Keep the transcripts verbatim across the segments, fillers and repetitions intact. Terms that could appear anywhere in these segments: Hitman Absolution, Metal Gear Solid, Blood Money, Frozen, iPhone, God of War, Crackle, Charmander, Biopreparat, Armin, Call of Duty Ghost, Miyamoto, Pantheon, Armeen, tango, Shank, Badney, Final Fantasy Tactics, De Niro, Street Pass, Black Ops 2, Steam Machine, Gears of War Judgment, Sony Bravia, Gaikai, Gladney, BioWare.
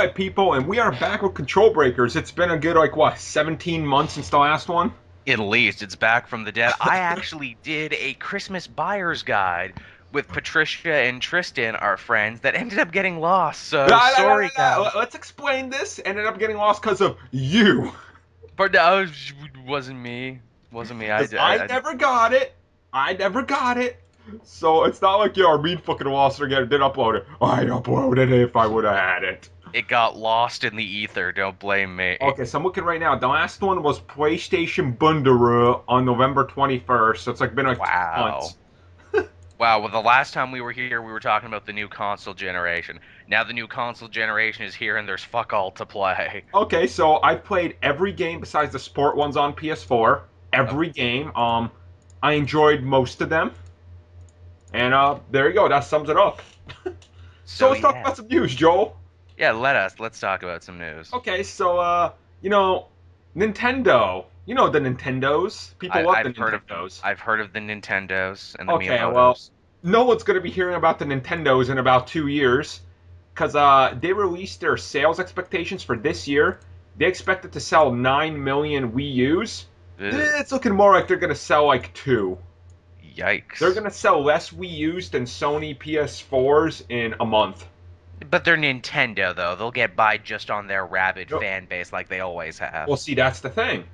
Alright people, and we are back with Control Breakers. It's been a good, like, what, seventeen months since the last one? At least. It's back from the dead. I actually did a Christmas buyer's guide with Patricia and Tristan, our friends, that ended up getting lost, so no, sorry no, no, no, guys. Let's explain this. Ended up getting lost because of you. But no, it wasn't me. It wasn't me. I, I, I, I never got it. I never got it. So it's not like, yo, Armeen fucking lost it again. Didn't upload it. I uploaded it if I would have had it. It got lost in the ether. Don't blame me. Okay, so I'm looking right now. The last one was PlayStation Bundle on November twenty-first. So it's like been like wow. two months. Wow. Well, the last time we were here, we were talking about the new console generation. Now the new console generation is here, and there's fuck all to play. Okay, so I played every game besides the sport ones on P S four. Every okay. game. Um, I enjoyed most of them. And uh, there you go. That sums it up. so, so let's yeah. talk about some news, Joel. Yeah, let us. Let's talk about some news. Okay, so, uh, you know, Nintendo. You know the Nintendos. People I, love I've the heard Nintendos. Of, I've heard of the Nintendos and the okay, Miyamotos. Well, no one's going to be hearing about the Nintendos in about two years because uh, they released their sales expectations for this year. They expected to sell nine million Wii U's. Ugh. It's looking more like they're going to sell, like, two. Yikes. They're going to sell less Wii U's than Sony P S fours in a month. But they're Nintendo, though. They'll get by just on their rabid no. fan base like they always have. Well, see, that's the thing.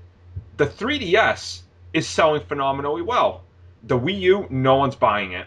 The three D S is selling phenomenally well. The Wii U, no one's buying it.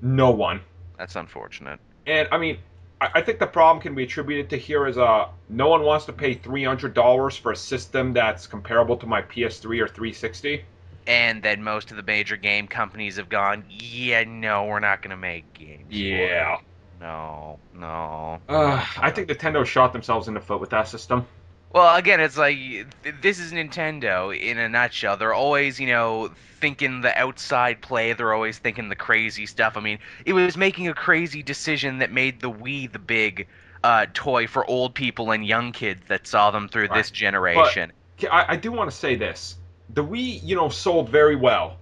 No one. That's unfortunate. And, I mean, I, I think the problem can be attributed to here is uh, no one wants to pay three hundred dollars for a system that's comparable to my P S three or three sixty. And then most of the major game companies have gone, yeah, no, we're not going to make games. Yeah. For it. No, no. Uh, I think Nintendo shot themselves in the foot with that system. Well, again, it's like, th this is Nintendo in a nutshell. They're always, you know, thinking the outside play. They're always thinking the crazy stuff. I mean, it was making a crazy decision that made the Wii the big uh, toy for old people and young kids that saw them through right. this generation. But I, I do want to say this. The Wii, you know, sold very well.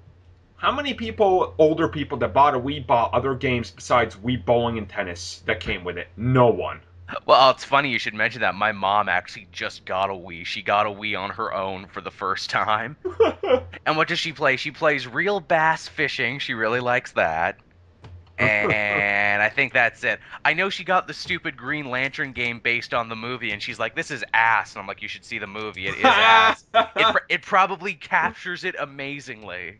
How many people, older people that bought a Wii, bought other games besides Wii Bowling and Tennis that came with it? No one. Well, it's funny you should mention that. My mom actually just got a Wii. She got a Wii on her own for the first time. And what does she play? She plays Real Bass Fishing. She really likes that. And I think that's it. I know she got the stupid Green Lantern game based on the movie, and she's like, this is ass. And I'm like, you should see the movie. It is ass. It, pr it probably captures it amazingly.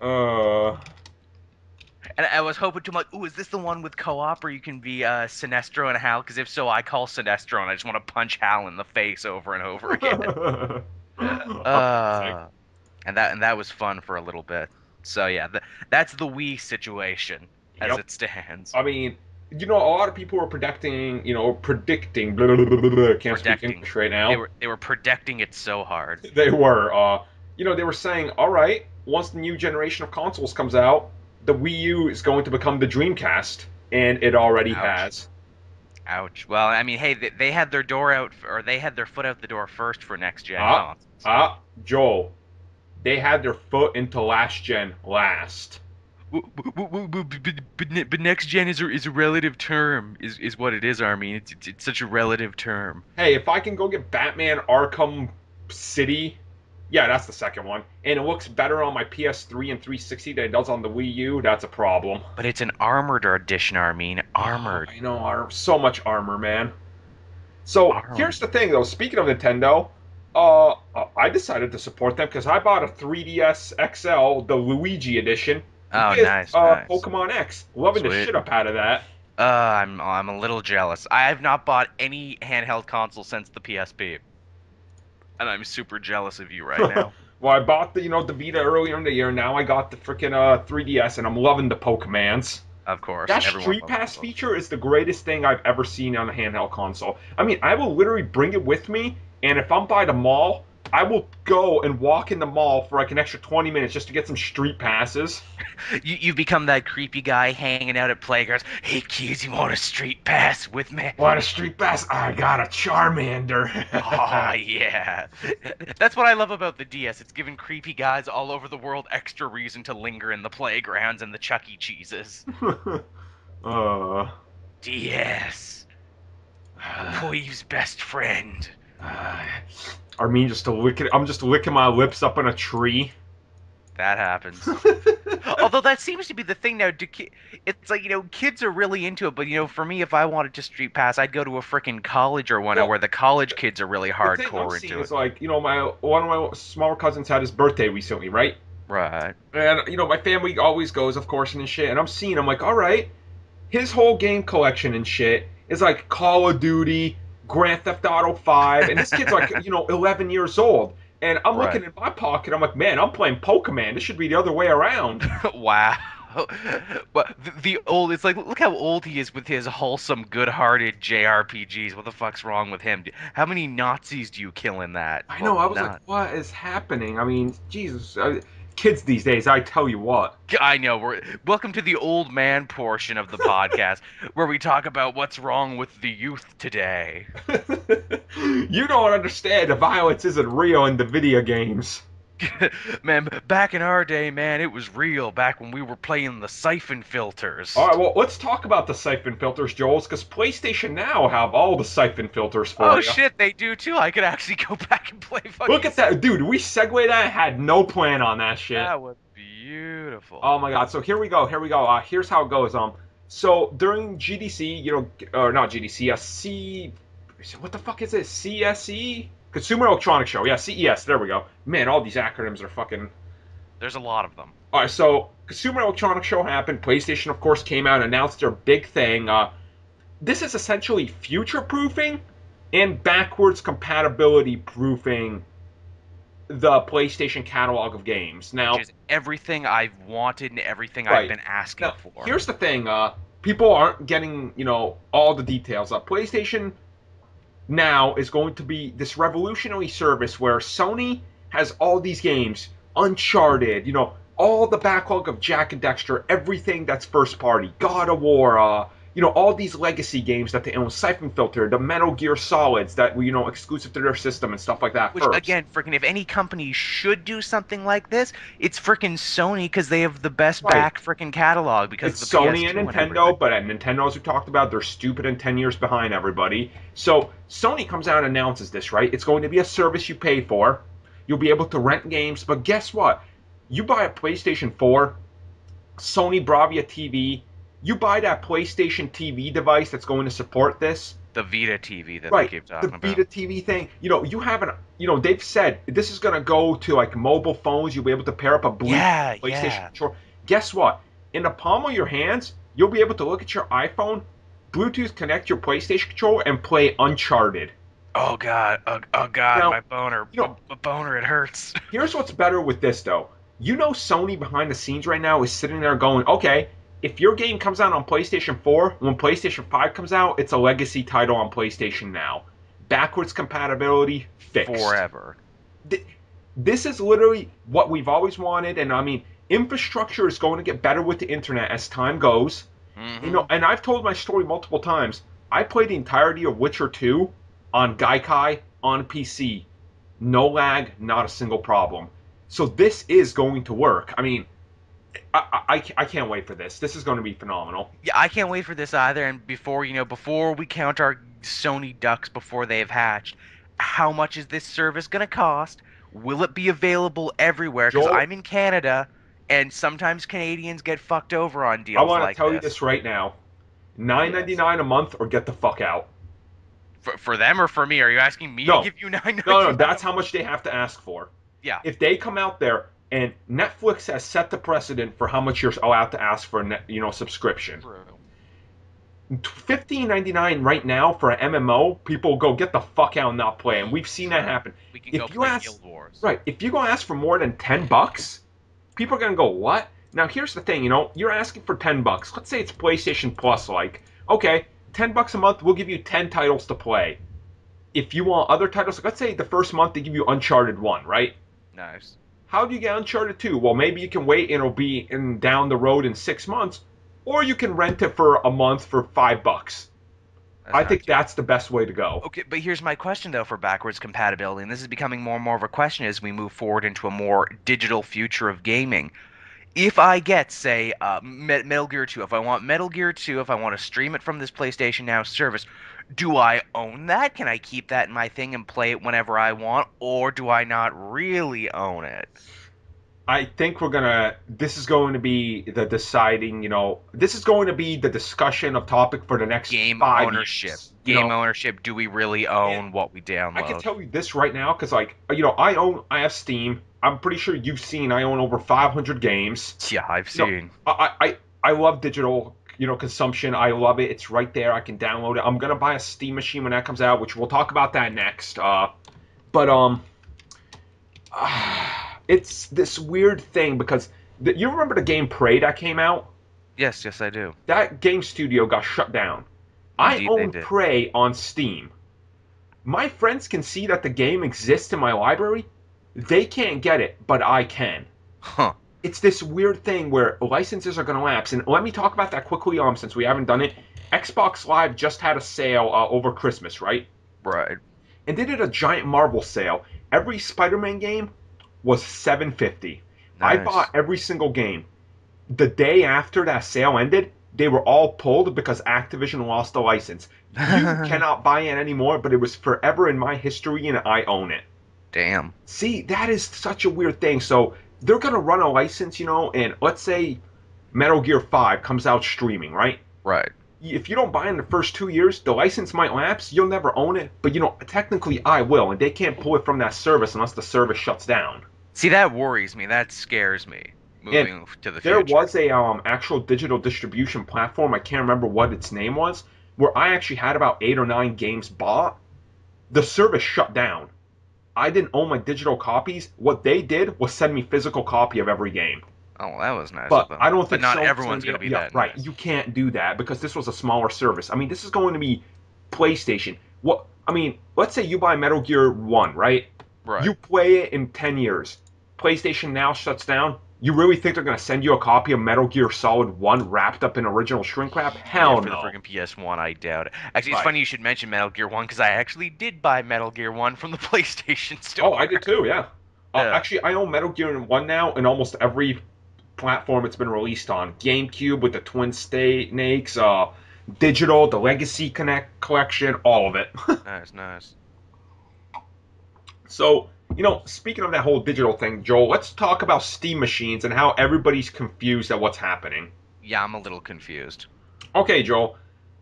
Uh, and I was hoping to, like, ooh, is this the one with co-op where you can be uh, Sinestro and Hal? Because if so, I call Sinestro, and I just want to punch Hal in the face over and over again. uh, and that and that was fun for a little bit. So yeah, the, that's the Wii situation as yep. it stands. I mean, you know, a lot of people were predicting, you know, predicting. Blah, blah, blah, blah, blah, can't predicting. speak English right now. They were they were predicting it so hard. They were. Uh, you know, they were saying, all right. Once the new generation of consoles comes out, the Wii U is going to become the Dreamcast, and it already Ouch. has. Ouch. Well, I mean, hey, they, they had their door out, or they had their foot out the door first for next gen. Ah, no, so. ah Joel, they had their foot into last gen last. But next gen is a, is a relative term, is is what it is, Armin. It's, it's, it's such a relative term. Hey, if I can go get Batman Arkham City. Yeah, that's the second one. And it looks better on my P S three and three sixty than it does on the Wii U. That's a problem. But it's an armored edition, Armin. Armored. Oh, I know, so much armor, man. So, armored. Here's the thing, though. Speaking of Nintendo, uh, I decided to support them because I bought a three D S X L, the Luigi Edition. Oh, with, nice, uh, nice. Pokemon X. Loving Sweet. the shit up out of that. Uh, I'm, I'm a little jealous. I have not bought any handheld console since the P S P. And I'm super jealous of you right now. Well, I bought the, you know, the Vita earlier in the year. Now I got the freaking uh, three D S, and I'm loving the Pokemans. Of course. That Street Pass feature is the greatest thing I've ever seen on a handheld console. I mean, I will literally bring it with me, and if I'm by the mall, I will go and walk in the mall for like an extra twenty minutes just to get some Street Passes. you, you've become that creepy guy hanging out at playgrounds. Hey, kids, you want a Street Pass with me? Want a Street Pass? I got a Charmander. Oh, yeah. That's what I love about the D S. It's given creepy guys all over the world extra reason to linger in the playgrounds and the Chuck E. Cheeses. uh... D S. Boy's best friend. Uh, Armeen just a wicked. I'm just licking my lips up in a tree. That happens. Although that seems to be the thing now. Do ki it's like, you know, kids are really into it, but you know, for me, if I wanted to Street Pass, I'd go to a freaking college or one well, where the college kids are really hardcore into it. It's like, you know, my one of my smaller cousins had his birthday recently, right? Right. And you know, my family always goes, of course, and shit. And I'm seeing, I'm like, all right, his whole game collection and shit is like Call of Duty, Grand Theft Auto five, and this kid's like, you know, eleven years old. And I'm right. looking in my pocket. I'm like, man, I'm playing Pokemon. This should be the other way around. Wow. But the, the old, it's like, look how old he is with his wholesome, good-hearted J R P Gs. What the fuck's wrong with him? How many Nazis do you kill in that? I know. Well, I was not. like, what is happening? I mean, Jesus. I, kids these days, I tell you what. I know. We're, welcome to the old man portion of the podcast, where we talk about what's wrong with the youth today. You don't understand. The violence isn't real in the video games. Man, back in our day, man, it was real. Back when we were playing the Siphon Filters. All right, well, let's talk about the Siphon Filters, Joel, because PlayStation Now have all the Siphon Filters for oh, you. Oh, shit, they do, too. I could actually go back and play fucking... Look at that. Dude, we segued that. I had no plan on that shit. That was beautiful. Oh, my God. So here we go. Here we go. Uh, here's how it goes. Um, So during G D C, you know, or not G D C, uh, C... What the fuck is it? C S E? Consumer Electronics Show. Yeah, C E S. There we go. Man, all these acronyms are fucking... There's a lot of them. All right, so Consumer Electronics Show happened. PlayStation, of course, came out and announced their big thing. Uh, this is essentially future-proofing and backwards compatibility proofing the PlayStation catalog of games. Now, which is everything I've wanted and everything right. I've been asking now, for. Here's the thing. Uh, people aren't getting, you know, all the details. Uh, PlayStation... Now is going to be this revolutionary service where Sony has all these games, Uncharted, you know, all the backlog of Jack and Dexter, everything that's first party, God of War, uh, you know, all these legacy games that they own, Siphon Filter, the Metal Gear Solids that were, you know, exclusive to their system and stuff like that. Which, first. again, freaking, if any company should do something like this, it's freaking Sony, because they have the best right. back freaking catalog. Because it's of the Sony P S two and Nintendo, and but at Nintendo, as we talked about, they're stupid and ten years behind everybody. So Sony comes out and announces this, right? It's going to be a service you pay for. You'll be able to rent games, but guess what? You buy a PlayStation four, Sony Bravia T V. You buy that PlayStation T V device that's going to support this. The Vita T V that right. they keep talking about. The Vita about. T V thing. You know, you have an, you know, they've said this is going to go to, like, mobile phones. You'll be able to pair up a Bluetooth yeah, PlayStation yeah. controller. Guess what? In the palm of your hands, you'll be able to look at your iPhone, Bluetooth connect your PlayStation controller, and play Uncharted. Oh, God. Oh, oh God. Now, my boner. You know, my boner. It hurts. Here's what's better with this, though. You know Sony behind the scenes right now is sitting there going, okay, if your game comes out on PlayStation four, when PlayStation five comes out, it's a legacy title on PlayStation Now. Backwards compatibility fixed. Forever. This is literally what we've always wanted, and I mean, infrastructure is going to get better with the internet as time goes. Mm-hmm. You know, and I've told my story multiple times. I played the entirety of Witcher two on Gaikai on P C. No lag, not a single problem. So this is going to work. I mean... I, I, I can't wait for this. This is going to be phenomenal. Yeah, I can't wait for this either. And before, you know, before we count our Sony ducks before they've hatched, how much is this service going to cost? Will it be available everywhere? Because I'm in Canada, and sometimes Canadians get fucked over on deals like this. I want to tell you this right now. nine ninety-nine a month or get the fuck out. For, for them or for me? Are you asking me no. to give you nine ninety-nine? No, no, that's how much they have to ask for. Yeah. If they come out there... And Netflix has set the precedent for how much you're allowed to ask for a net, you know, subscription. fifteen ninety-nine right now for an M M O, people go, get the fuck out and not play. And we've seen that happen. We can if go you play ask, Guild Wars. Right. If you go ask for more than ten bucks, people are going to go, what? Now, here's the thing. You know, you're asking for ten bucks. Let's say it's PlayStation Plus. Like, okay, ten bucks a month, we'll give you ten titles to play. If you want other titles, like, let's say the first month they give you Uncharted one, right? Nice. How do you get Uncharted two? Well, maybe you can wait and it'll be in down the road in six months, or you can rent it for a month for five bucks. That's I think cheap. That's the best way to go. Okay, but here's my question, though, for backwards compatibility, and this is becoming more and more of a question as we move forward into a more digital future of gaming. If I get, say, uh, Metal Gear two, if I want Metal Gear two, if I want to stream it from this PlayStation Now service, do I own that? Can I keep that in my thing and play it whenever I want? Or do I not really own it? I think we're going to, this is going to be the deciding, you know, this is going to be the discussion of topic for the next Game five ownership. Years, Game know? ownership, do we really own and what we download? I can tell you this right now, because, like, you know, I own, I have Steam. I'm pretty sure you've seen I own over five hundred games. Yeah, I've you seen. Know, I, I, I love digital, you know, consumption. I love it. It's right there. I can download it. I'm going to buy a Steam machine when that comes out, which we'll talk about that next. Uh, but, um... Uh, It's this weird thing because the, you remember the game Prey that came out? Yes, yes, I do. That game studio got shut down. Indeed, I own Prey on Steam. My friends can see that the game exists in my library. They can't get it, but I can. Huh. It's this weird thing where licenses are going to lapse. And let me talk about that quickly, um, since we haven't done it. Xbox Live just had a sale uh, over Christmas, right? Right. And they did a giant Marvel sale. Every Spider-Man game was seven fifty. Nice. I bought every single game. The day after that sale ended, they were all pulled because Activision lost the license. You cannot buy it anymore, but it was forever in my history, and I own it. Damn. See, that is such a weird thing. So they're going to run a license, you know, and let's say Metal Gear five comes out streaming, right? Right. If you don't buy it in the first two years, the license might lapse. You'll never own it, but, you know, technically I will, and they can't pull it from that service unless the service shuts down. See, that worries me. That scares me, moving and to the there future. There was a um actual digital distribution platform, I can't remember what its name was, where I actually had about eight or nine games bought. The service shut down. I didn't own my digital copies. What they did was send me physical copy of every game. Oh, that was nice. But, but I don't think but not so everyone's going to be yeah, that right. Nice. You can't do that because this was a smaller service. I mean, this is going to be PlayStation. What I mean, let's say you buy Metal Gear one, right? Right. You play it in ten years. PlayStation Now shuts down. You really think they're going to send you a copy of Metal Gear Solid one wrapped up in original shrink wrap? Hell yeah, for no. For the freaking P S one, I doubt it. Actually, it's right. funny you should mention Metal Gear one because I actually did buy Metal Gear one from the PlayStation Store. Oh, I did too, yeah. yeah. Uh, actually, I own Metal Gear one now in almost every platform it's been released on. GameCube with the Twin Snakes, uh, Digital, the Legacy Connect Collection, all of it. Nice, nice. So, you know, speaking of that whole digital thing, Joel, let's talk about Steam machines and how everybody's confused at what's happening. Yeah, I'm a little confused. Okay, Joel,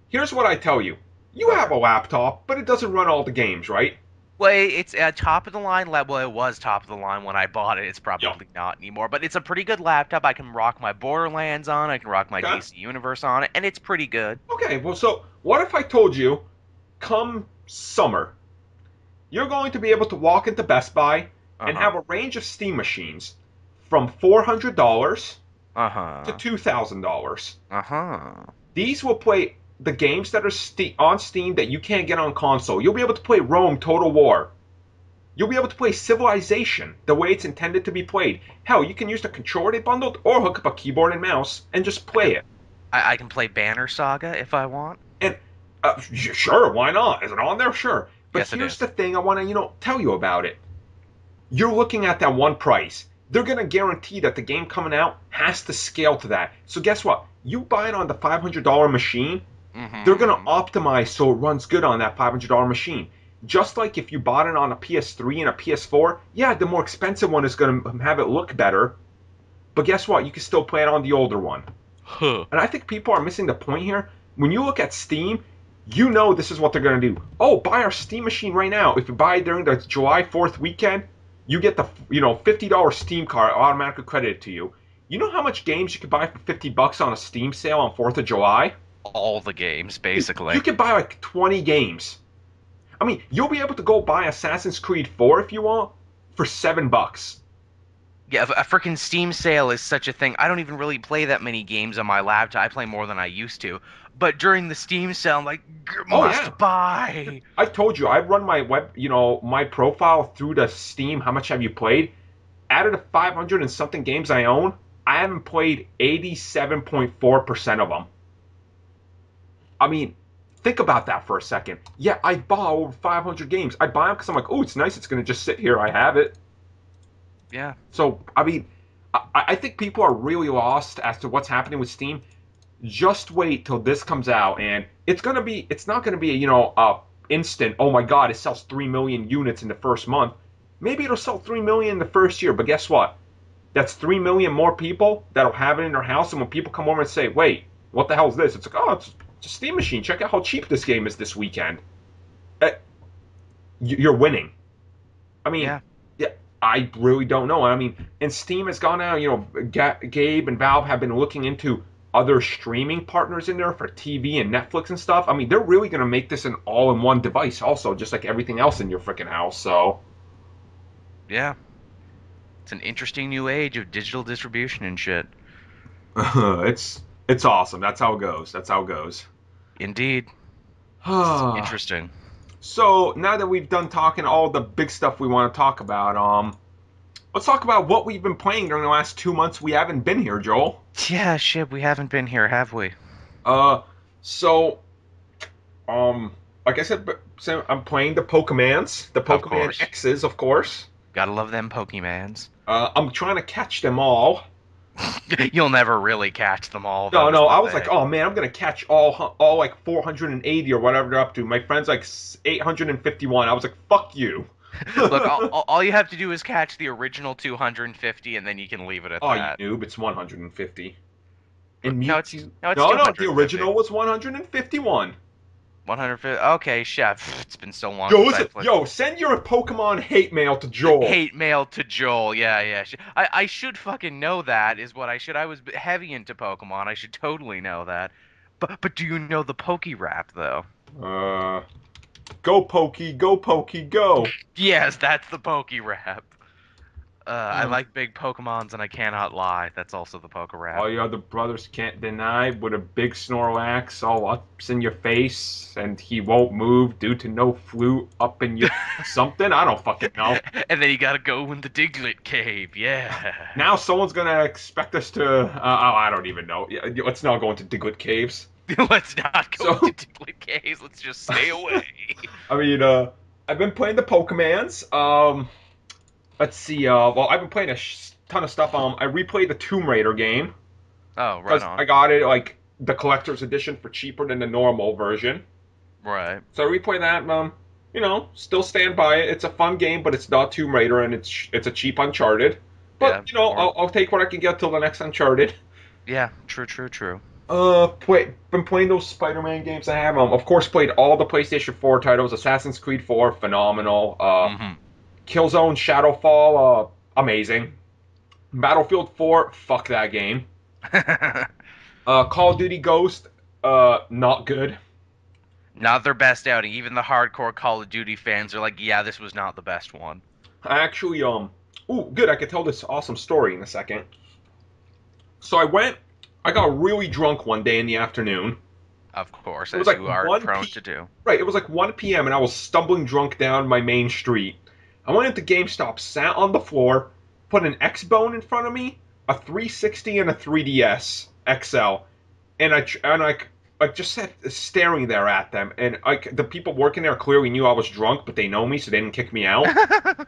here's what I tell you. You have a laptop, but it doesn't run all the games, right? Well, it's a top-of-the-line lab. Well, it was top-of-the-line when I bought it. It's probably yep. not anymore, but it's a pretty good laptop. I can rock my Borderlands on it. I can rock my okay. D C Universe on it, and it's pretty good. Okay, well, so what if I told you, come summer, you're going to be able to walk into Best Buy uh-huh. and have a range of Steam machines from four hundred dollars uh-huh. to two thousand dollars. Uh-huh. These will play the games that are on Steam that you can't get on console. You'll be able to play Rome, Total War. You'll be able to play Civilization the way it's intended to be played. Hell, you can use the controller they bundled or hook up a keyboard and mouse and just play it. I, I can play Banner Saga if I want. And uh, sure, why not? Is it on there? Sure. But yes, here's the thing I want to, you know, tell you about it. You're looking at that one price. They're going to guarantee that the game coming out has to scale to that. So guess what? You buy it on the five hundred dollar machine, mm-hmm. they're going to optimize so it runs good on that five hundred dollar machine. Just like if you bought it on a P S three and a P S four, yeah, the more expensive one is going to have it look better. But guess what? You can still play it on the older one. Huh. And I think people are missing the point here. When you look at Steam, you know this is what they're going to do. Oh, buy our Steam machine right now. If you buy it during the July fourth weekend, you get the you know fifty dollar Steam card automatically credited to you. You know how much games you could buy for fifty bucks on a Steam sale on fourth of July? All the games, basically. You, you could buy like twenty games. I mean, you'll be able to go buy Assassin's Creed four if you want for seven bucks. Yeah, a freaking Steam sale is such a thing. I don't even really play that many games on my laptop. I play more than I used to. But during the Steam sale, I'm like, must oh, yeah. buy. I told you, I run my web, you know, my profile through the Steam. How much have you played? Out of the five hundred and something games I own, I haven't played eighty-seven point four percent of them. I mean, think about that for a second. Yeah, I bought over five hundred games. I buy them because I'm like, oh, it's nice. It's going to just sit here. I have it. Yeah. So, I mean, I, I think people are really lost as to what's happening with Steam. just wait till this comes out, and it's gonna be, it's not gonna be, you know, uh, instant. Oh my God, it sells three million units in the first month. Maybe it'll sell three million in the first year, but guess what? That's three million more people that'll have it in their house, and when people come over and say, "Wait, what the hell is this?" It's like, "Oh, it's, it's a Steam Machine. Check out how cheap this game is this weekend." Uh, you're winning. I mean, yeah. yeah, I really don't know. I mean, and Steam has gone out. You know, G- Gabe and Valve have been looking into other streaming partners in there for T V and Netflix and stuff. I mean, they're really going to make this an all-in-one device also, just like everything else in your freaking house, so. Yeah. It's an interesting new age of digital distribution and shit. it's it's awesome. That's how it goes. That's how it goes. Indeed. Interesting. So, now that we've done talking all the big stuff we want to talk about, um... let's talk about what we've been playing during the last two months. We haven't been here, Joel. Yeah, shit, we haven't been here, have we? Uh, so, um, like I said, I'm playing the Pokemans, the Pokemon X's, of course. Gotta love them Pokemans. Uh, I'm trying to catch them all. You'll never really catch them all. No, no, I was like, oh man, I'm gonna catch all, all like four hundred eighty or whatever they're up to. My friend's like eight hundred fifty-one. I was like, fuck you. Look, all, all you have to do is catch the original two hundred fifty, and then you can leave it at oh, that. Oh, you noob, it's one hundred fifty. And no, it's, no, it's no, no, the original was one hundred fifty-one. one hundred fifty, okay, chef, it's been so long. Yo, since it, yo, send your Pokemon hate mail to Joel. Hate mail to Joel, yeah, yeah. I, I should fucking know that, is what I should. I was heavy into Pokemon, I should totally know that. But, but do you know the Pokérap, though? Uh... Go, Pokey, go, Pokey, go. Yes, that's the Pokey rap. Uh, mm. I like big Pokemons, and I cannot lie. That's also the Poke rap. All your other brothers can't deny with a big Snorlax all up in your face, and he won't move due to no flu up in your something. I don't fucking know. And then you gotta go in the Diglett cave, yeah. Now someone's gonna expect us to... Uh, oh, I don't even know. Let's not go into Diglett caves. Let's not go so, into Diglett caves. Let's just stay away. I mean, uh, I've been playing the Pokemans. Um, let's see. Uh, well, I've been playing a sh- ton of stuff. Um, I replayed the Tomb Raider game. Oh, right on. I got it like the collector's edition for cheaper than the normal version. Right. So I replayed that. Um, you know, still stand by it. It's a fun game, but it's not Tomb Raider, and it's it's a cheap Uncharted. But yeah, you know, or... I'll, I'll take what I can get till the next Uncharted. Yeah. True. True. True. Uh, play, been playing those Spider-Man games I have. Um, of course, played all the PlayStation four titles. Assassin's Creed four, phenomenal. Uh, mm-hmm. Killzone, Shadowfall, uh, amazing. Battlefield four, fuck that game. uh, Call of Duty Ghost, uh, not good. Not their best outing. Even the hardcore Call of Duty fans are like, yeah, this was not the best one. I actually, um, ooh, good, I could tell this awesome story in a second. So I went... I got really drunk one day in the afternoon. Of course, as you are prone to do. Right, it was like one p.m. and I was stumbling drunk down my main street. I went into GameStop, sat on the floor, put an X-Bone in front of me, a three sixty and a three D S X L, and I and I, I just sat staring there at them. And I, the people working there clearly knew I was drunk, but they know me, so they didn't kick me out.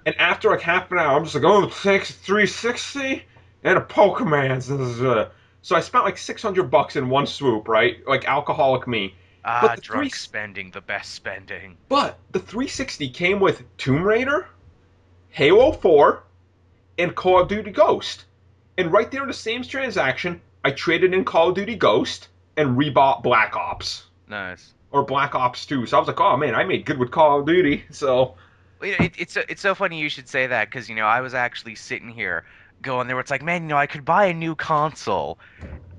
And after like half an hour, I'm just like, oh, thanks, three sixty and a Pokemans. This is a... So I spent like six hundred bucks in one swoop, right? Like alcoholic me. Ah, but the drunk three... spending, the best spending. But the three sixty came with Tomb Raider, Halo four, and Call of Duty Ghost. And right there in the same transaction, I traded in Call of Duty Ghost and rebought Black Ops. Nice. Or Black Ops two. So I was like, oh man, I made good with Call of Duty. So it, it's so, it's so funny you should say that because, you know, I was actually sitting here going there where it's like, man, you know, I could buy a new console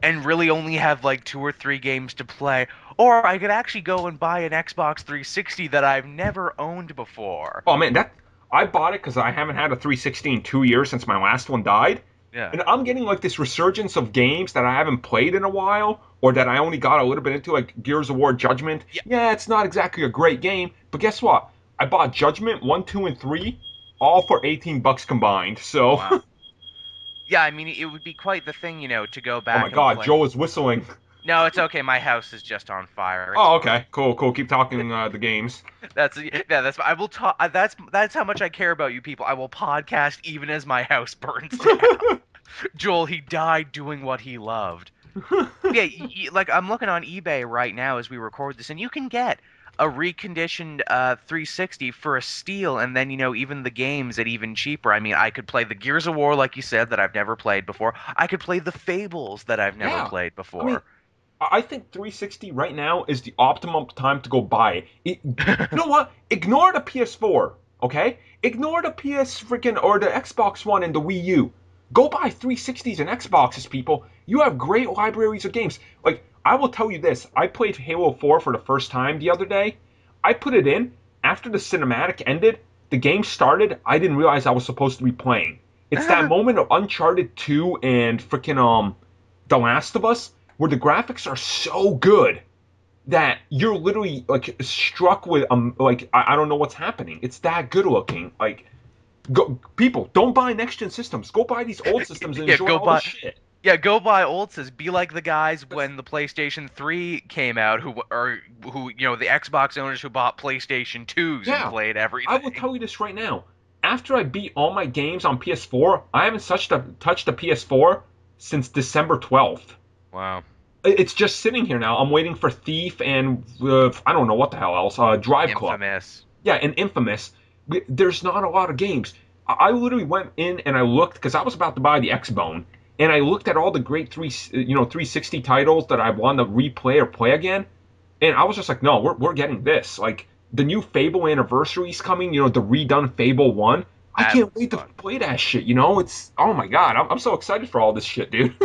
and really only have like two or three games to play, or I could actually go and buy an Xbox three sixty that I've never owned before. Oh man, that I bought it because I haven't had a three sixty in two years since my last one died. Yeah. And I'm getting like this resurgence of games that I haven't played in a while, or that I only got a little bit into, like Gears of War Judgment. Yeah, yeah it's not exactly a great game, but guess what? I bought Judgment one, two, and three, all for eighteen bucks combined. So. Wow. Yeah, I mean, it would be quite the thing, you know, to go back. Oh my God, Joel is whistling. No, it's okay. My house is just on fire. It's oh, okay, cool, cool. Keep talking uh, the games. That's yeah, that's I will talk. That's that's how much I care about you people. I will podcast even as my house burns down. Joel, he died doing what he loved. Yeah, you, like I'm looking on eBay right now as we record this, and you can get a reconditioned uh, three sixty for a steal, and then, you know, even the games at even cheaper. I mean, I could play the Gears of War, like you said, that I've never played before. I could play the Fables that I've never yeah. played before. I mean, I think three sixty right now is the optimum time to go buy it. it you know what? Ignore the P S four, okay? Ignore the P S freaking or the Xbox One and the Wii U. Go buy three sixties and Xboxes, people. You have great libraries of games. Like, I will tell you this. I played Halo four for the first time the other day. I put it in. After the cinematic ended, the game started. I didn't realize I was supposed to be playing. It's uh-huh. that moment of Uncharted two and freaking um, The Last of Us where the graphics are so good that you're literally, like, struck with, um, like, I, I don't know what's happening. It's that good looking. Like, go, people, don't buy next-gen systems. Go buy these old systems and yeah, enjoy all buy- this shit. Yeah, go buy old systems. Be like the guys when the PlayStation three came out, who are who you know the Xbox owners who bought PlayStation twos yeah. and played everything. I will tell you this right now. After I beat all my games on P S four, I haven't touched a, touched a P S four since December twelfth. Wow. It's just sitting here now. I'm waiting for Thief and uh, I don't know what the hell else. Uh, Drive Club. Infamous. Yeah, and Infamous. There's not a lot of games. I literally went in and I looked because I was about to buy the X-Bone. And I looked at all the great three, you know, three sixty titles that I want to replay or play again, and I was just like, no, we're we're getting this. Like the new Fable Anniversary is coming, you know, the redone Fable one. I that can't wait fun. to play that shit. You know, it's oh my god, I'm I'm so excited for all this shit, dude.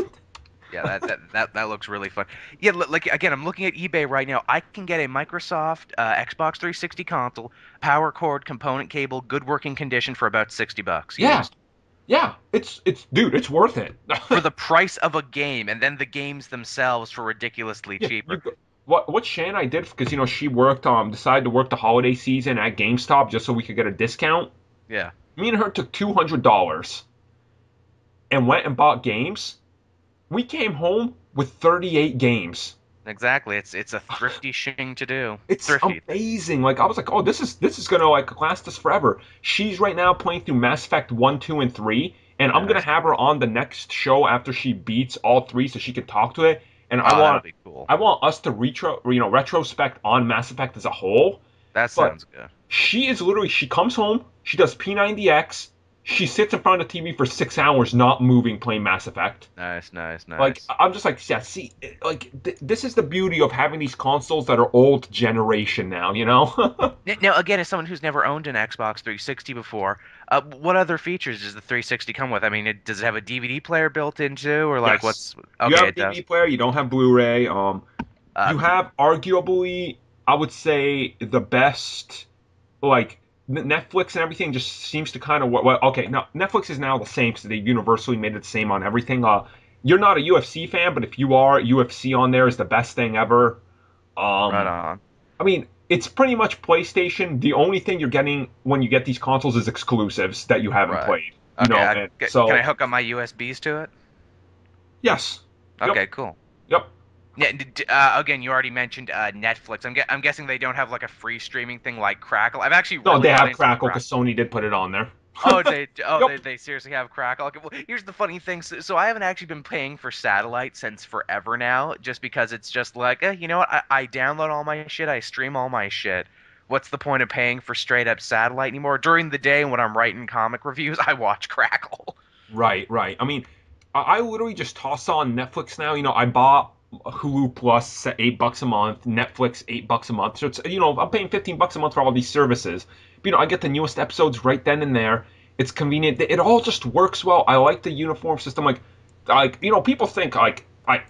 Yeah, that, that that that looks really fun. Yeah, like again, I'm looking at eBay right now. I can get a Microsoft uh, Xbox three sixty console, power cord, component cable, good working condition for about sixty bucks. Yeah. Used. Yeah, it's it's dude, it's worth it for the price of a game, and then the games themselves for ridiculously yeah, cheaper. You, what what Shan and I did because you know she worked um decided to work the holiday season at GameStop just so we could get a discount. Yeah, me and her took two hundred dollars and went and bought games. We came home with thirty eight games. Exactly, it's it's a thrifty shing to do. It's thrifty. Amazing. Like I was like, oh, this is this is gonna like last us forever. She's right now playing through Mass Effect one, two, and three, and yeah, I'm gonna have her on the next show after she beats all three, so she can talk to it. And oh, I want cool. I want us to retro you know retrospect on Mass Effect as a whole. That sounds but good. She is literally she comes home, she does P ninety X. She sits in front of the T V for six hours, not moving, playing Mass Effect. Nice, nice, nice. Like I'm just like, yeah. See, like th- this is the beauty of having these consoles that are old generation now. You know. Now, again, as someone who's never owned an Xbox three sixty before, uh, what other features does the three sixty come with? I mean, it, does it have a D V D player built into, or like yes. what's? Okay, you have a D V D does. player. You don't have Blu-ray. Um, uh, you have arguably, I would say, the best, like. Netflix and everything just seems to kind of well, okay. Now Netflix is now the same, so they universally made it the same on everything. Uh, you're not a U F C fan, but if you are, U F C on there is the best thing ever. Um, right on. I mean, it's pretty much PlayStation. The only thing you're getting when you get these consoles is exclusives that you haven't right. played. You okay, know, I, and so, can I hook up my U S Bs to it? Yes. Okay. Yep. Cool. Yep. Yeah, uh, again, you already mentioned uh, Netflix. I'm, gu- I'm guessing they don't have like a free streaming thing like Crackle. I've actually really no, they have Crackle because Sony did put it on there. oh, they oh yep. they, they seriously have Crackle. Okay, well, here's the funny thing. So, so I haven't actually been paying for satellite since forever now, just because it's just like, eh, you know what? I, I download all my shit. I stream all my shit. What's the point of paying for straight up satellite anymore? During the day when I'm writing comic reviews, I watch Crackle. Right, right. I mean, I, I literally just toss on Netflix now. You know, I bought Hulu Plus at eight bucks a month, Netflix eight bucks a month. So it's you know I'm paying fifteen bucks a month for all these services. But, you know I get the newest episodes right then and there. It's convenient. It all just works well. I like the uniform system. Like, like you know people think like I,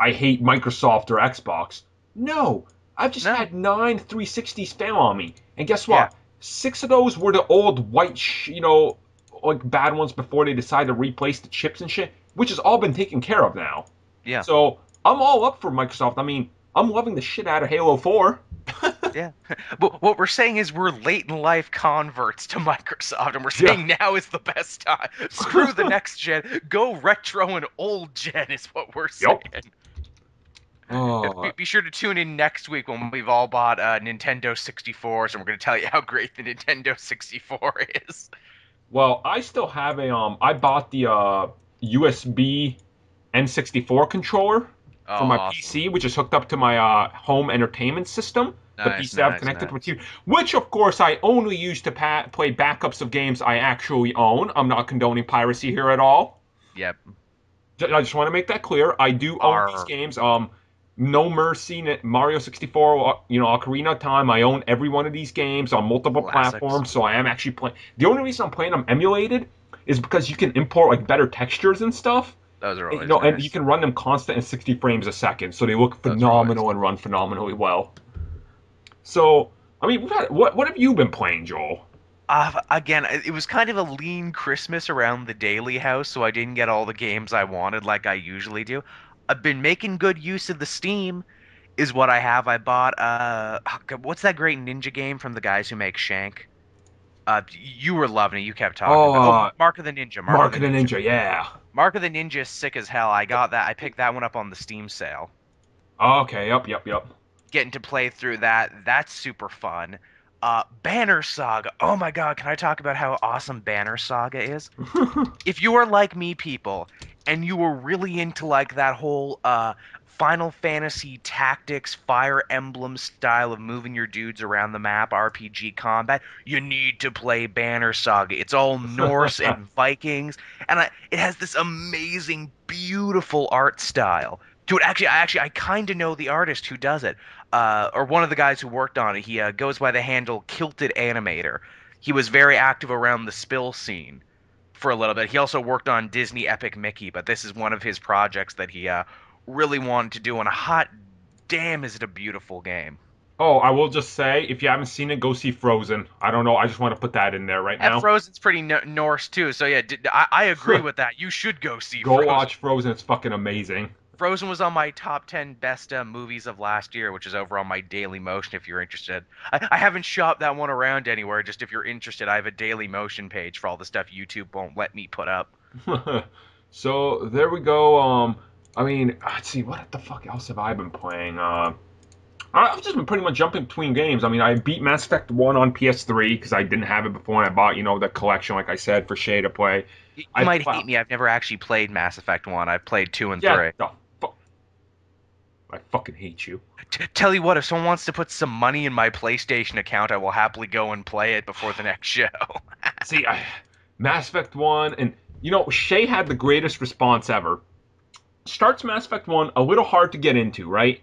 I hate Microsoft or Xbox. No, I've just no. had nine three sixties fail on me, and guess what? Yeah. Six of those were the old white, sh- you know, like bad ones before they decided to replace the chips and shit, which has all been taken care of now. Yeah. So I'm all up for Microsoft. I mean, I'm loving the shit out of Halo four. Yeah. But what we're saying is we're late in life converts to Microsoft, and we're saying yeah. now is the best time. Screw the next gen. Go retro and old gen is what we're saying. Yep. Oh. Be, be sure to tune in next week when we've all bought uh, Nintendo sixty-fours, and we're going to tell you how great the Nintendo sixty-four is. Well, I still have a... um. I bought the uh, U S B... N sixty-four controller oh, for my awesome. P C, which is hooked up to my uh, home entertainment system. Nice, the piece that nice, I've connected nice. to my T V, which of course I only use to pa- play backups of games I actually own. I'm not condoning piracy here at all. Yep. J- I just want to make that clear. I do Arr. own these games. Um, No Mercy, Mario sixty-four, you know, Ocarina of Time. I own every one of these games on multiple Classics. platforms, so I am actually playing. The only reason I'm playing them emulated is because you can import like better textures and stuff. Those are always you know, nice. And you can run them constant at sixty frames a second, so they look phenomenal and run phenomenally well. So, I mean, what what, what have you been playing, Joel? Uh, again, it was kind of a lean Christmas around the Daily House, so I didn't get all the games I wanted like I usually do. I've been making good use of the Steam, is what I have. I bought, uh, what's that great ninja game from the guys who make Shank? Uh, you were loving it. You kept talking oh, about it. Oh, Mark of the Ninja. Mark, Mark of the Ninja. Ninja, yeah. Mark of the Ninja is sick as hell. I got that. I picked that one up on the Steam sale. Oh, okay, yep, yep, yep. Getting to play through that. That's super fun. Uh, Banner Saga. Oh my god, can I talk about how awesome Banner Saga is? If you are like me, people, and you were really into like that whole uh, Final Fantasy tactics, Fire Emblem style of moving your dudes around the map, R P G combat, you need to play Banner Saga. It's all Norse and Vikings, and I, it has this amazing, beautiful art style. Dude, actually, I actually I kind of know the artist who does it, uh, or one of the guys who worked on it. He uh, goes by the handle Kilted Animator. He was very active around the Spill scene for a little bit. He also worked on Disney Epic Mickey, but this is one of his projects that he uh, really wanted to do, and a hot damn is it a beautiful game. Oh, I will just say, if you haven't seen it, go see Frozen. I don't know, I just want to put that in there right now. And Frozen's pretty no- Norse too, so yeah, did, I, I agree with that. You should go see go Frozen. Go watch Frozen, it's fucking amazing. Frozen was on my top ten best uh, movies of last year, which is over on my Daily Motion if you're interested. I, I haven't shopped that one around anywhere, just if you're interested. I have a Daily Motion page for all the stuff YouTube won't let me put up. So, there we go. Um, I mean, let's see, what the fuck else have I been playing? Uh, I've just been pretty much jumping between games. I mean, I beat Mass Effect one on P S three because I didn't have it before, and I bought, you know, the collection, like I said, for Shay to play. You I might pl- hate me. I've never actually played Mass Effect one. I've played two and yeah, three. No. I fucking hate you. T- tell you what, if someone wants to put some money in my PlayStation account, I will happily go and play it before the next show. See, I, Mass Effect one, and, you know, Shay had the greatest response ever. Starts Mass Effect one, a little hard to get into, right?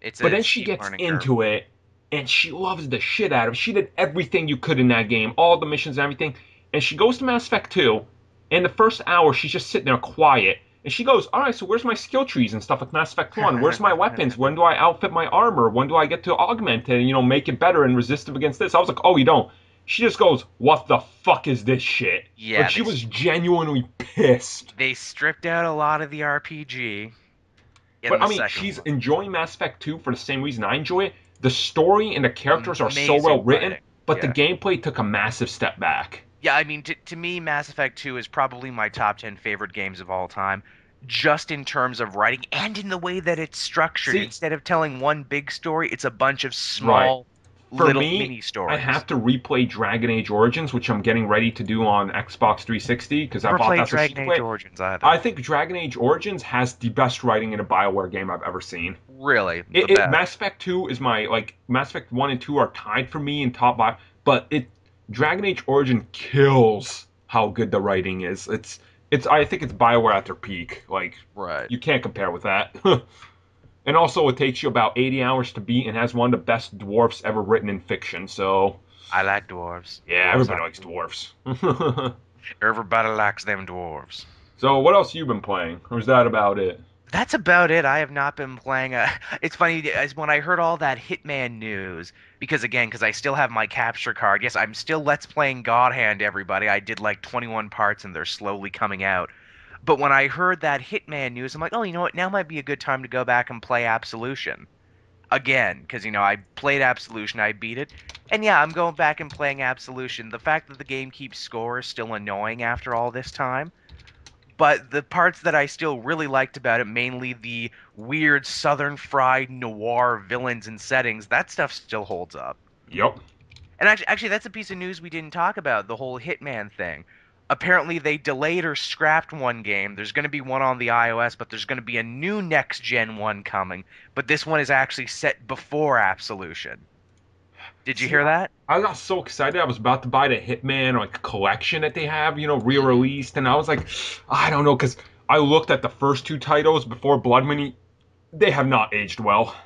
It's but then she gets into curve. it, and she loves the shit out of it. She did everything you could in that game, all the missions and everything. And she goes to Mass Effect two, and the first hour she's just sitting there quiet. And she goes, all right, so where's my skill trees and stuff like Mass Effect one? Where's my weapons? When do I outfit my armor? When do I get to augment it and, you know, make it better and resist against this? I was like, oh, you don't. She just goes, what the fuck is this shit? Yeah. Like, she was genuinely pissed. They stripped out a lot of the R P G. But, I mean, she's enjoying Mass Effect two for the same reason I enjoy it. The story and the characters are so well written, but the gameplay took a massive step back. Yeah, I mean, to, to me, Mass Effect two is probably my top ten favorite games of all time, just in terms of writing and in the way that it's structured. See, instead of telling one big story, it's a bunch of small right. For little me, mini stories. I have to replay Dragon Age Origins, which I'm getting ready to do on Xbox three sixty because I bought that. Dragon Age Origins either. I think Dragon Age Origins has the best writing in a BioWare game I've ever seen. Really, it, it, Mass Effect two is my like Mass Effect one and two are tied for me in top five, but it. Dragon Age Origin kills how good the writing is. It's, it's. I think it's BioWare at their peak. Like, right. You can't compare with that. And also, it takes you about eighty hours to beat, and has one of the best dwarfs ever written in fiction. So, I like dwarves. Yeah, dwarves everybody likes dwarves. Everybody likes them dwarves. So, what else have you been playing, or is that about it? That's about it. I have not been playing. A, it's funny, when I heard all that Hitman news, because again, because I still have my capture card. Yes, I'm still Let's Playing God Hand, everybody. I did like twenty-one parts, and they're slowly coming out. But when I heard that Hitman news, I'm like, oh, you know what? Now might be a good time to go back and play Absolution. Again, because, you know, I played Absolution, I beat it. And yeah, I'm going back and playing Absolution. The fact that the game keeps score is still annoying after all this time. But the parts that I still really liked about it, mainly the weird southern fried noir villains and settings, that stuff still holds up. Yep. And actually, actually, that's a piece of news we didn't talk about, the whole Hitman thing. apparently they delayed or scrapped one game. There's going to be one on the iOS, but there's going to be a new next-gen one coming. But this one is actually set before Absolution. Did you See, hear that? I got so excited. I was about to buy the Hitman like collection that they have, you know, re-released. And I was like, I don't know, because I looked at the first two titles before Blood Money. They have not aged well.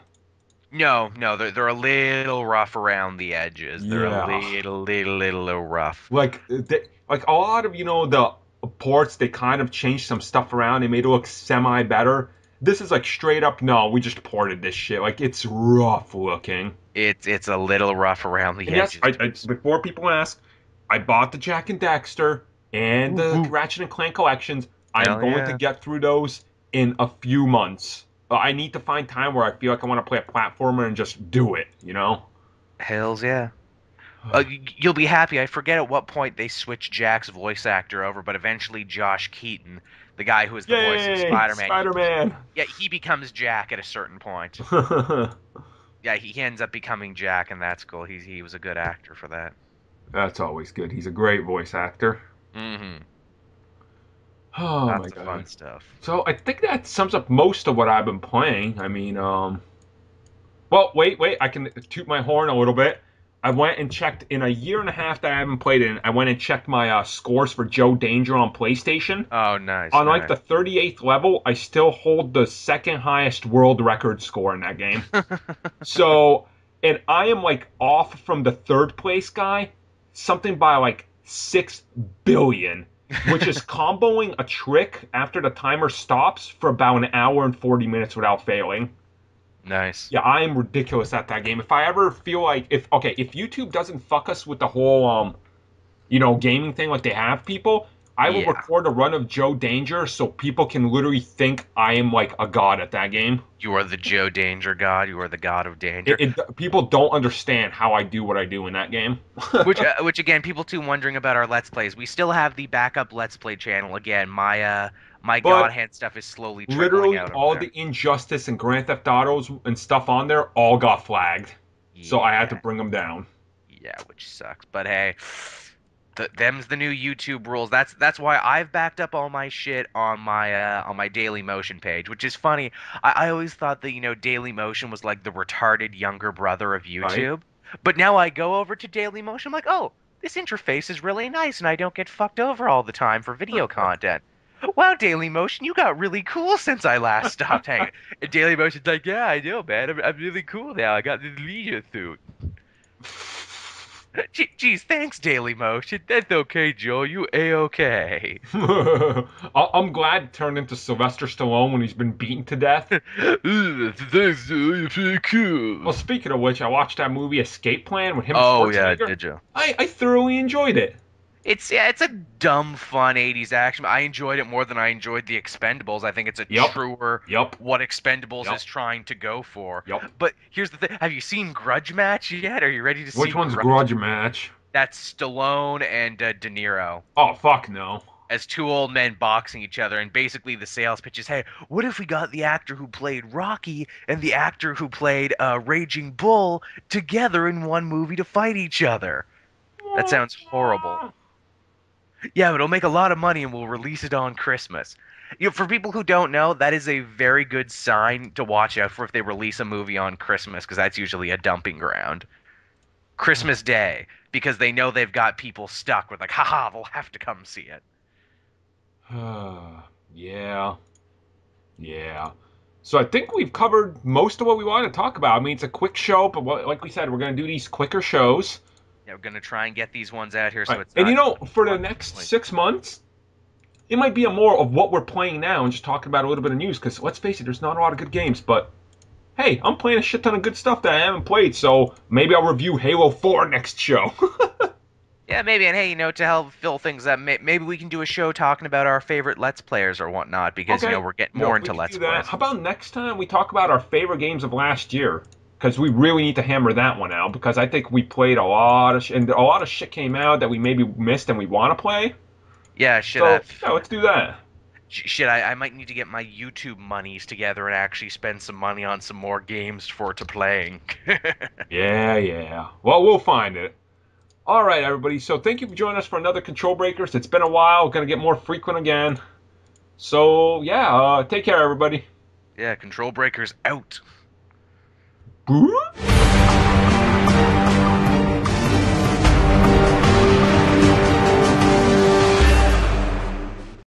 No, no, they're, they're a little rough around the edges. They're yeah. a little, little, little, little rough. Like, they, like a lot of, you know, the ports, they kind of changed some stuff around. They made it look semi-better. This is like straight up, no, we just ported this shit. Like, it's rough looking. It's it's a little rough around the and edges. Yes, I, I, before people ask, I bought the Jack and Dexter and the Ooh. Ratchet and Clank collections. I'm Hell going yeah. to get through those in a few months. I need to find time where I feel like I want to play a platformer and just do it, you know? Hells yeah. Uh, you'll be happy. I forget at what point they switched Jack's voice actor over, but eventually Josh Keaton, the guy who is the Yay, voice of Spider-Man. Spider-Man. Yeah, he becomes Jack at a certain point. Yeah, he ends up becoming Jack, and that's cool. He's, he was a good actor for that. That's always good. He's a great voice actor. Mm-hmm. Oh, Lots my of God. Fun stuff. So I think that sums up most of what I've been playing. I mean, um, well, wait, wait. I can toot my horn a little bit. I went and checked in a year and a half that I haven't played in. I went and checked my uh, scores for Joe Danger on PlayStation. Oh, nice. On nice. like the thirty-eighth level, I still hold the second highest world record score in that game. So, and I am like off from the third place guy, something by like six billion. Which is comboing a trick after the timer stops for about an hour and forty minutes without failing. Nice. Yeah, I am ridiculous at that game. If I ever feel like if okay, if YouTube doesn't fuck us with the whole um, you know, gaming thing like they have people, I will yeah. record a run of Joe Danger so people can literally think I am like a god at that game. You are the Joe Danger god. You are the god of danger. It, it, people don't understand how I do what I do in that game. which, uh, which again, people too wondering about our Let's Plays. We still have the backup Let's Play channel. Again, my uh, my but god hand stuff is slowly trickling literally out all there. The Injustice and Grand Theft Autos and stuff on there all got flagged. Yeah. So I had to bring them down. Yeah, which sucks. But hey... The, them's the new YouTube rules. That's that's why I've backed up all my shit on my uh, on my Daily Motion page, which is funny. I, I always thought that, you know, Daily Motion was like the retarded younger brother of YouTube. Right. But now I go over to Daily Motion, I'm like, oh, this interface is really nice, and I don't get fucked over all the time for video content. Wow, Daily Motion, you got really cool since I last stopped hanging. And Daily Motion's like, yeah, I know, man. I'm, I'm really cool now. I got this leisure suit. Geez, thanks, Daily Motion. That's okay, Joel. You a-okay. I'm glad it turned into Sylvester Stallone when he's been beaten to death. Thanks, Joel. You're cool. Well, speaking of which, I watched that movie Escape Plan with him. Oh, yeah, did you? I, I thoroughly enjoyed it. It's yeah, it's a dumb, fun eighties action. I enjoyed it more than I enjoyed The Expendables. I think it's a yep. truer yep. what Expendables yep. is trying to go for. Yep. But here's the thing. Have you seen Grudge Match yet? Are you ready to Which see Which one's Grudge, Grudge Match? That's Stallone and uh, De Niro. Oh, fuck no. As two old men boxing each other. And basically the sales pitch is, hey, what if we got the actor who played Rocky and the actor who played uh, Raging Bull together in one movie to fight each other? That sounds horrible. Yeah, but it'll make a lot of money and we'll release it on Christmas. You know, for people who don't know, that is a very good sign to watch out for if they release a movie on Christmas, because that's usually a dumping ground. Christmas Day, because they know they've got people stuck with like, haha, they'll have to come see it. yeah. Yeah. So I think we've covered most of what we want to talk about. I mean, it's a quick show, but like we said, we're going to do these quicker shows. Yeah, we're going to try and get these ones out here. So right. it's. And you know, for the next six months, it might be a more of what we're playing now and just talking about a little bit of news. Because let's face it, there's not a lot of good games. But hey, I'm playing a shit ton of good stuff that I haven't played. So maybe I'll review Halo four next show. Yeah, maybe. And hey, you know, to help fill things up, maybe we can do a show talking about our favorite Let's Players or whatnot. Because, okay. you know, we're getting more no, into Let's Players. How about next time we talk about our favorite games of last year? Because we really need to hammer that one out. Because I think we played a lot of shit. And a lot of shit came out that we maybe missed and we want to play. Yeah, shit. So, yeah, let's do that. Shit, I, I might need to get my YouTube monies together and actually spend some money on some more games for to playing. yeah, yeah. Well, we'll find it. All right, everybody. So thank you for joining us for another Control Breakers. It's been a while. We're going to get more frequent again. So, yeah, uh, take care, everybody. Yeah, Control Breakers out.